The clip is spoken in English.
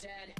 dead.